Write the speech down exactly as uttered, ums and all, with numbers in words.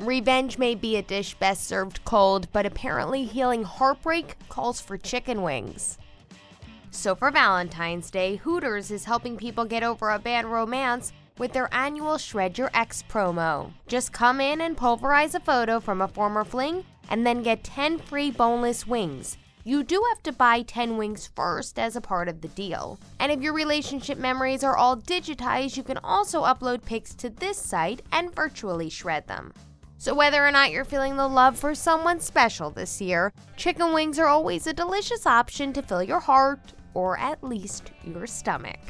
Revenge may be a dish best served cold, but apparently healing heartbreak calls for chicken wings. So for Valentine's Day, Hooters is helping people get over a bad romance with their annual Shred Your Ex promo. Just come in and pulverize a photo from a former fling and then get ten free boneless wings. You do have to buy ten wings first as a part of the deal. And if your relationship memories are all digitized, you can also upload pics to this site and virtually shred them. So whether or not you're feeling the love for someone special this year, chicken wings are always a delicious option to fill your heart, or at least your stomach.